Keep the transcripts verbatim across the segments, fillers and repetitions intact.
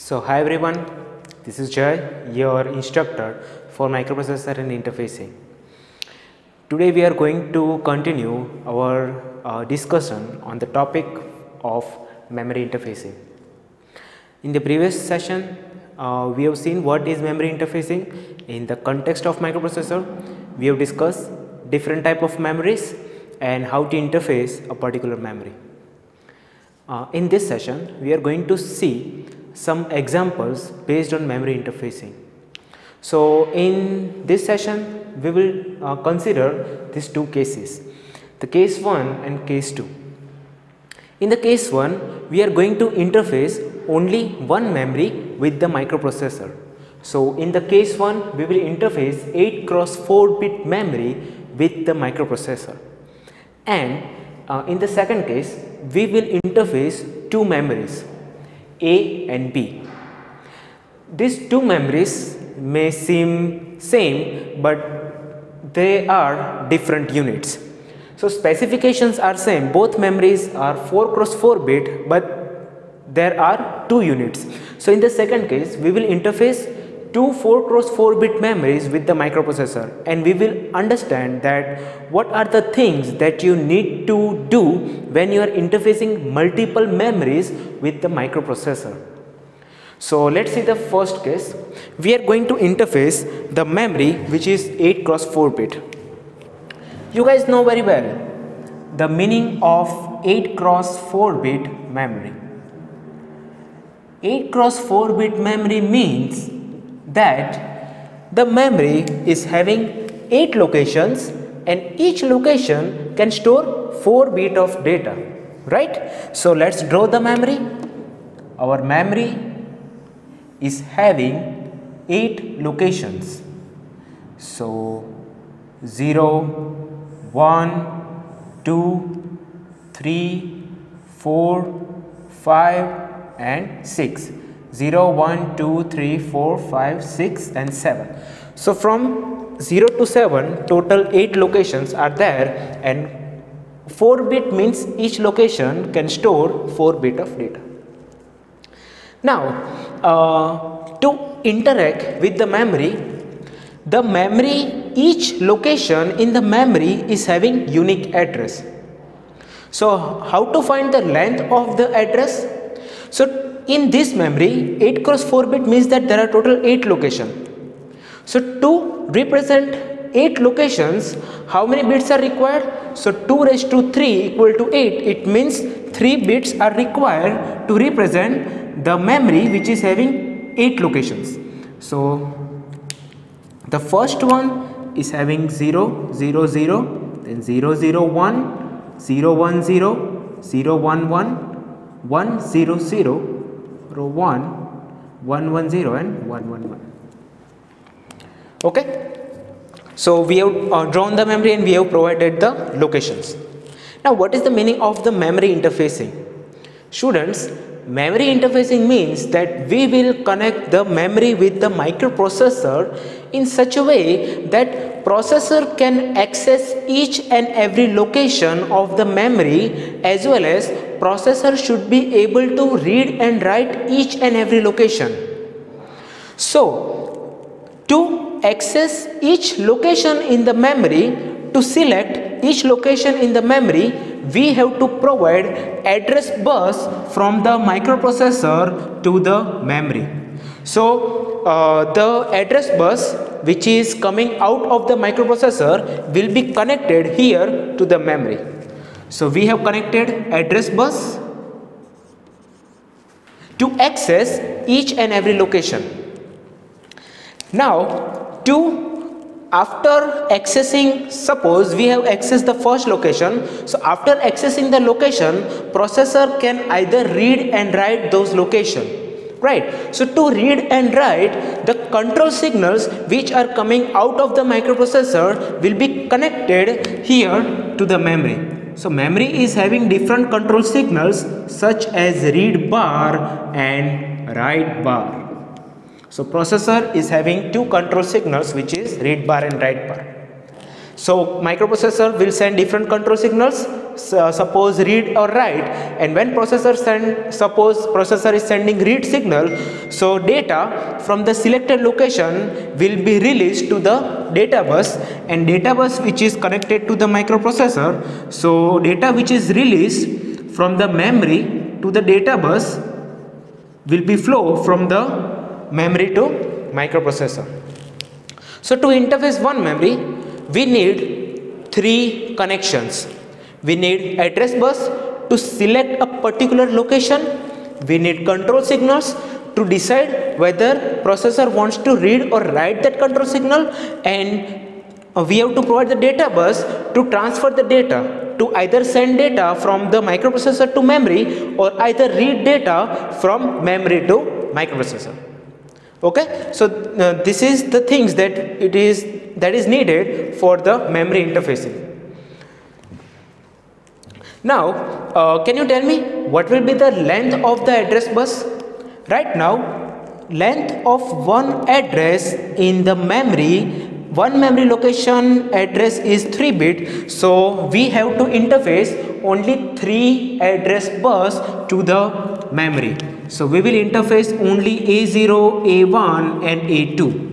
So hi everyone, this is Jay, your instructor for microprocessor and interfacing. Today we are going to continue our uh, discussion on the topic of memory interfacing. In the previous session uh, we have seen what is memory interfacing in the context of microprocessor. We have discussed different type of memories and how to interface a particular memory. Uh, in this session we are going to see some examples based on memory interfacing. So in this session we will uh, consider these two cases, the case one and case two. In the case one we are going to interface only one memory with the microprocessor. So in the case one we will interface eight cross four bit memory with the microprocessor, and uh, in the second case we will interface two memories, A and B. These two memories may seem same, but they are different units. So specifications are same, both memories are four cross four bit, but there are two units. So in the second case we will interface two four cross four bit memories with the microprocessor, and we will understand that what are the things that you need to do when you are interfacing multiple memories with the microprocessor. So let's see the first case. We are going to interface the memory which is eight cross four bit. You guys know very well the meaning of eight cross four bit memory. eight cross four bit memory means that the memory is having eight locations, and each location can store four bit of data, right? So let's draw the memory. Our memory is having eight locations. So zero, one, two, three, four, five and six. zero, one, two, three, four, five, six and seven. So from zero to seven total eight locations are there, and four bit means each location can store four bit of data. Now uh, to interact with the memory, the memory, each location in the memory is having unique address. So how to find the length of the address? So in this memory, eight cross four bit means that there are total eight locations. So to represent eight locations, how many bits are required? So two raised to three equal to eight, it means three bits are required to represent the memory which is having eight locations. So the first one is having zero, zero, zero, then zero, zero, one, zero, one, zero, zero, one, one, one, zero, zero, one, one, one, zero and one, one, one. Okay. So we have uh, drawn the memory and we have provided the locations. Now what is the meaning of the memory interfacing? Students, memory interfacing means that we will connect the memory with the microprocessor in such a way that processor can access each and every location of the memory, as well as processor should be able to read and write each and every location. So to access each location in the memory, to select each location in the memory, we have to provide address bus from the microprocessor to the memory. So uh, the address bus which is coming out of the microprocessor will be connected here to the memory. So we have connected address bus to access each and every location. Now to after accessing, suppose we have accessed the first location, so after accessing the location, processor can either read and write those location, right? So to read and write, the control signals which are coming out of the microprocessor will be connected here to the memory. So memory is having different control signals such as read bar and write bar. So processor is having two control signals, which is read bar and write bar. So microprocessor will send different control signals suppose read or write, and when processor send suppose processor is sending read signal, so data from the selected location will be released to the data bus, and data bus which is connected to the microprocessor, so data which is released from the memory to the data bus will be flow from the memory to microprocessor. So to interface one memory we need three connections. We need address bus to select a particular location, we need control signals to decide whether processor wants to read or write that control signal, and we have to provide the data bus to transfer the data, to either send data from the microprocessor to memory or either read data from memory to microprocessor. Okay, so uh, this is the things that it is that is needed for the memory interfacing. Now, uh, can you tell me what will be the length of the address bus? Right now, length of one address in the memory, one memory location address is three bit. So, we have to interface only three address bus to the memory. So, we will interface only A zero, A one and A two.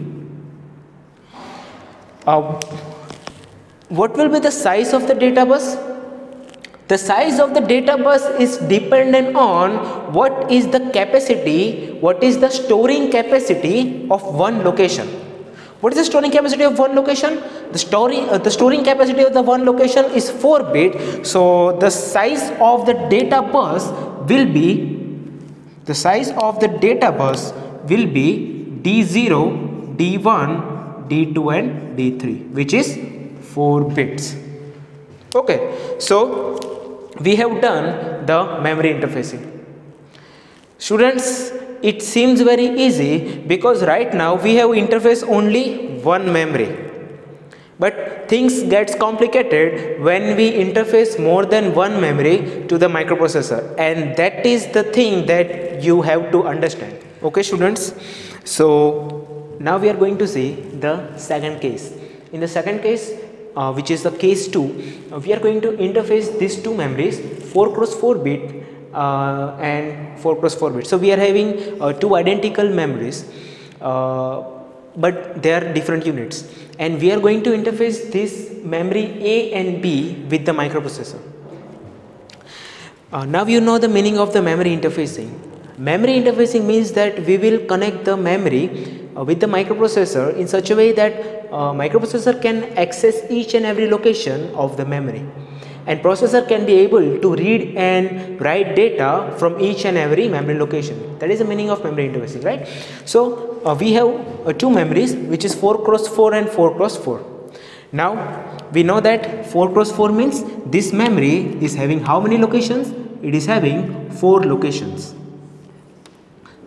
Uh, what will be the size of the data bus? The size of the data bus is dependent on what is the capacity, what is the storing capacity of one location. What is the storing capacity of one location? The storing uh, the storing capacity of the one location is four bit. So the size of the data bus will be the size of the data bus will be D zero, D one, D two and D three, which is four bits. Okay, so we have done the memory interfacing. Students, it seems very easy because right now we have interfaced only one memory. But things gets complicated when we interface more than one memory to the microprocessor, and that is the thing that you have to understand. Okay students, so now we are going to see the second case. In the second case, Uh, which is the case two, uh, we are going to interface these two memories four cross four bit uh, and four cross four bit. So we are having uh, two identical memories, uh, but they are different units, and we are going to interface this memory A and B with the microprocessor. Uh, now you know the meaning of the memory interfacing. Memory interfacing means that we will connect the memory Uh, with the microprocessor in such a way that uh, microprocessor can access each and every location of the memory, and processor can be able to read and write data from each and every memory location. That is the meaning of memory interfacing, right? So uh, we have uh, two memories, which is four cross four and four cross four. Now we know that four cross four means this memory is having how many locations? It is having four locations.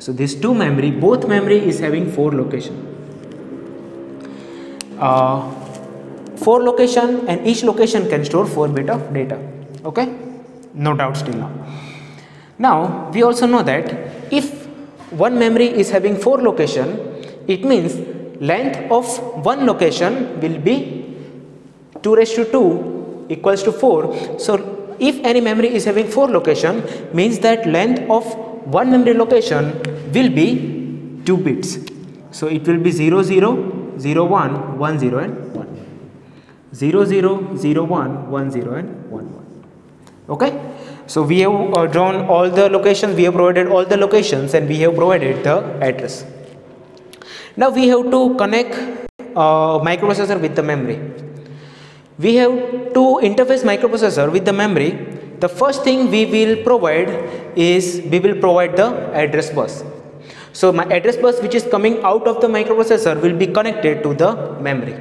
So these two memory, both memory is having four location. Uh, four location, and each location can store four bit of data. Okay, no doubts till now. Now we also know that if one memory is having four location, it means length of one location will be two raised to two equals to four. So if any memory is having four location, means that length of one memory location will be two bits. So it will be zero zero, zero one, one zero and one. zero zero, zero one, one zero and one one. Okay, so we have uh, drawn all the locations, we have provided all the locations, and we have provided the address. Now we have to connect uh, microprocessor with the memory. We have to interface microprocessor with the memory. The first thing we will provide is we will provide the address bus. So my address bus which is coming out of the microprocessor will be connected to the memory.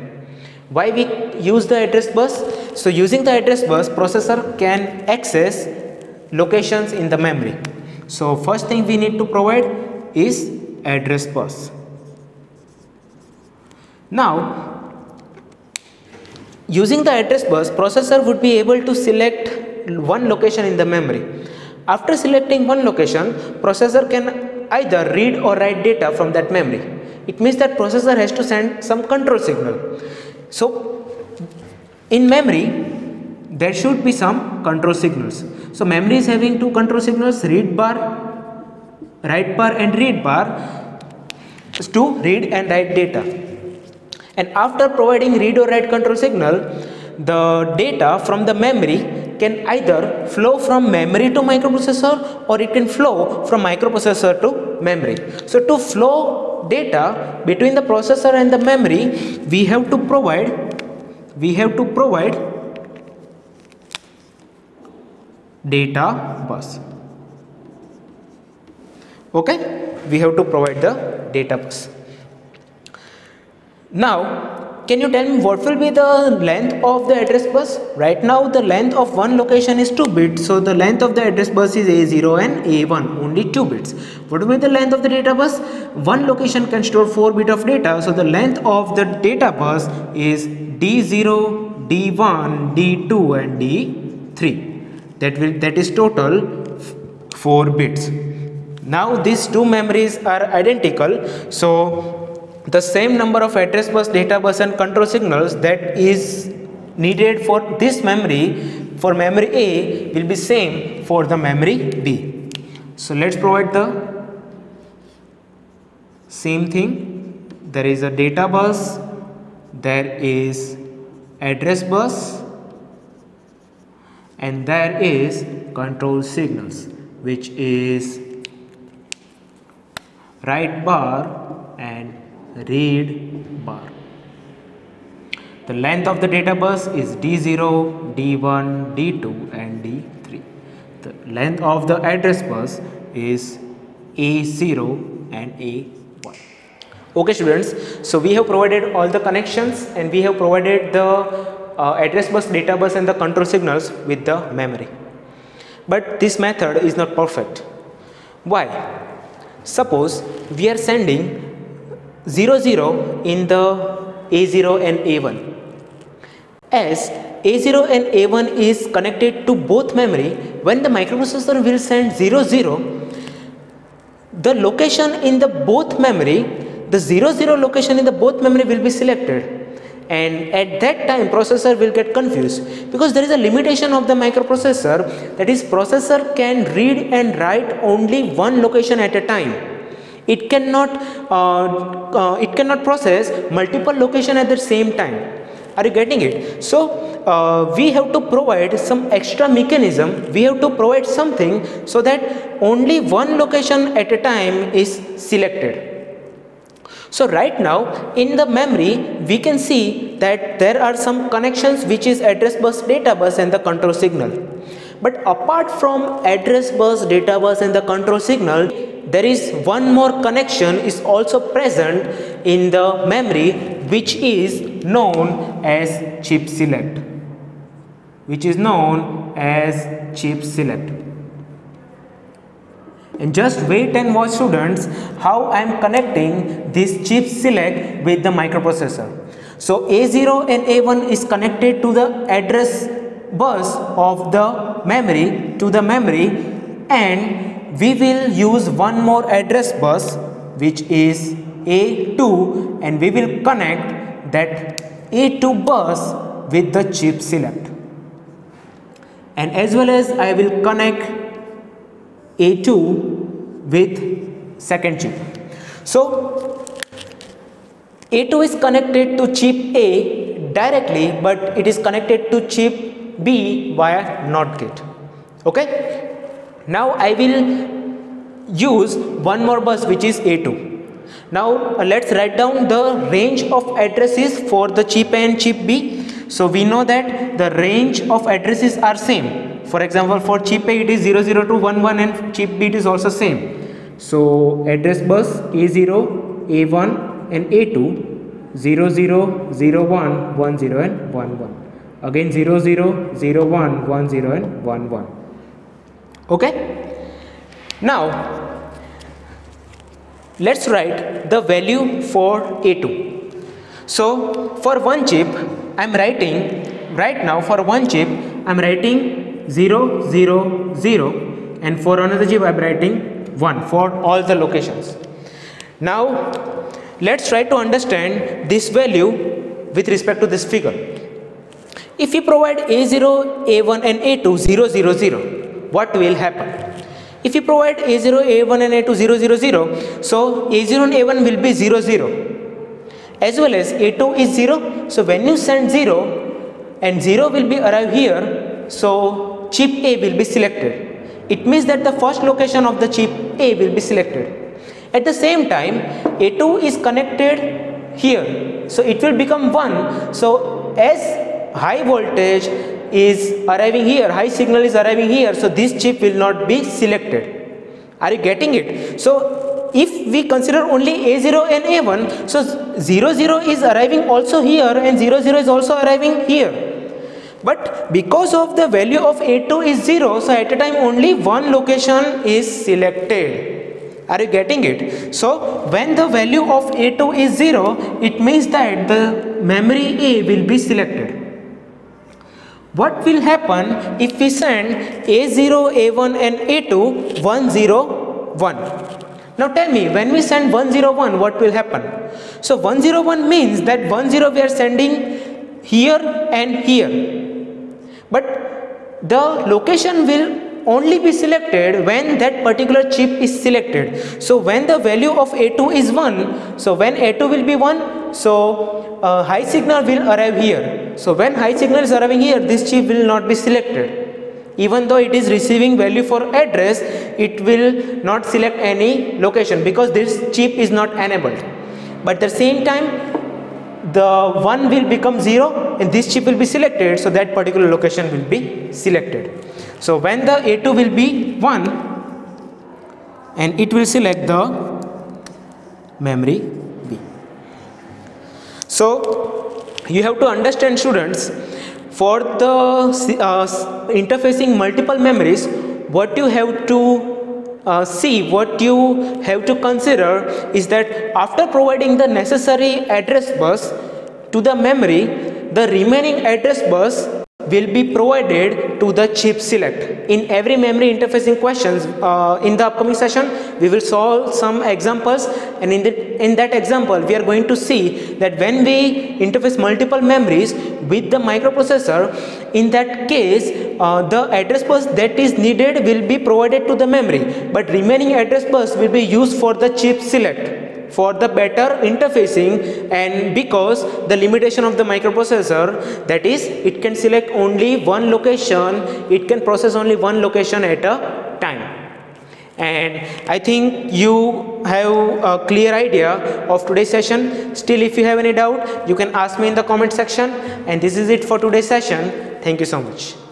Why we use the address bus? So using the address bus, processor can access locations in the memory. So first thing we need to provide is address bus. Now using the address bus, processor would be able to select one location in the memory. After selecting one location, processor can either read or write data from that memory. It means that processor has to send some control signal. So in memory there should be some control signals. So memory is having two control signals, read bar, write bar and read bar, to read and write data. And after providing read or write control signal, the data from the memory can either flow from memory to microprocessor or it can flow from microprocessor to memory. So to flow data between the processor and the memory, we have to provide we have to provide data bus. Okay, we have to provide the data bus. Now can you tell me what will be the length of the address bus? Right now the length of one location is two bits, so the length of the address bus is A zero and A one, only two bits. What will be the length of the data bus? One location can store four bits of data, so the length of the data bus is D zero, D one, D two and D three. That will that is total four bits. Now these two memories are identical, so the same number of address bus, data bus and control signals that is needed for this memory, for memory A, will be same for the memory B. So let's provide the same thing. There is a data bus, there is address bus and there is control signals, which is write bar and read bar. The length of the data bus is D zero, D one, D two and D three. The length of the address bus is A zero and A one. Okay students, so we have provided all the connections and we have provided the uh, address bus, data bus and the control signals with the memory. But this method is not perfect. Why? Suppose we are sending zero zero in the A zero and A one. As A zero and A one is connected to both memory, when the microprocessor will send zero zero, the location in the both memory, the zero zero location in the both memory will be selected. And at that time processor will get confused, because there is a limitation of the microprocessor, that is processor can read and write only one location at a time. It cannot, uh, uh, it cannot process multiple locations at the same time. Are you getting it? So uh, we have to provide some extra mechanism. We have to provide something so that only one location at a time is selected. So right now in the memory we can see that there are some connections, which is address bus, data bus and the control signal. But apart from address bus, data bus and the control signal, there is one more connection is also present in the memory, which is known as chip select. Which is known as chip select. And just wait and watch students how I am connecting this chip select with the microprocessor. So A zero and A one is connected to the address bus of the memory to the memory, and we will use one more address bus, which is A two, and we will connect that A two bus with the chip select. And as well as I will connect A two with second chip. So A two is connected to chip A directly, but it is connected to chip B via NOT gate. Okay. Now I will use one more bus, which is A two. Now uh, let's write down the range of addresses for the chip A and chip B. So we know that the range of addresses are same. For example, for chip A it is zero zero to one one and chip B it is also same. So address bus A zero, A one and A two, zero zero, zero one, one zero and one one. Again zero zero, zero one, one zero and one one. Okay, now let's write the value for A two. So for one chip I'm writing right now for one chip I'm writing zero zero zero, and for another chip I'm writing one for all the locations. Now let's try to understand this value with respect to this figure. If you provide A zero, A one and A two zero zero zero, what will happen? If you provide A zero, A one and A two zero zero zero, so A zero and A one will be zero zero, as well as A two is zero. So when you send zero and zero will be arrive here, so chip A will be selected. It means that the first location of the chip A will be selected. At the same time, A two is connected here, so it will become one. So as high voltage is arriving here, high signal is arriving here, so this chip will not be selected. Are you getting it? So if we consider only A zero and A one, so zero zero is arriving also here and zero zero is also arriving here, but because of the value of A two is zero, so at a time only one location is selected. Are you getting it? So when the value of A two is zero, it means that the memory A will be selected. What will happen if we send A zero, A one and A two one zero one? Now tell me, when we send one zero one, what will happen? So one zero one means that one zero we are sending here and here, but the location will only be selected when that particular chip is selected. So when the value of A two is one, so when A two will be one, so uh, high signal will arrive here. So when high signal is arriving here, this chip will not be selected. Even though it is receiving value for address, it will not select any location because this chip is not enabled. But at the same time, the one will become zero and this chip will be selected, so that particular location will be selected. So when the A two will be one, and it will select the memory B. So you have to understand, students, for the uh, interfacing multiple memories, what you have to uh, see, what you have to consider is that after providing the necessary address bus to the memory, the remaining address bus will be provided to the chip select. In every memory interfacing questions, uh, in the upcoming session, we will solve some examples, and in, the, in that example, we are going to see that when we interface multiple memories with the microprocessor, in that case, uh, the address bus that is needed will be provided to the memory, but remaining address bus will be used for the chip select, for the better interfacing, and because the limitation of the microprocessor, that is, it can select only one location, it can process only one location at a time. And I think you have a clear idea of today's session. Still, if you have any doubt, you can ask me in the comment section. And this is it for today's session. Thank you so much.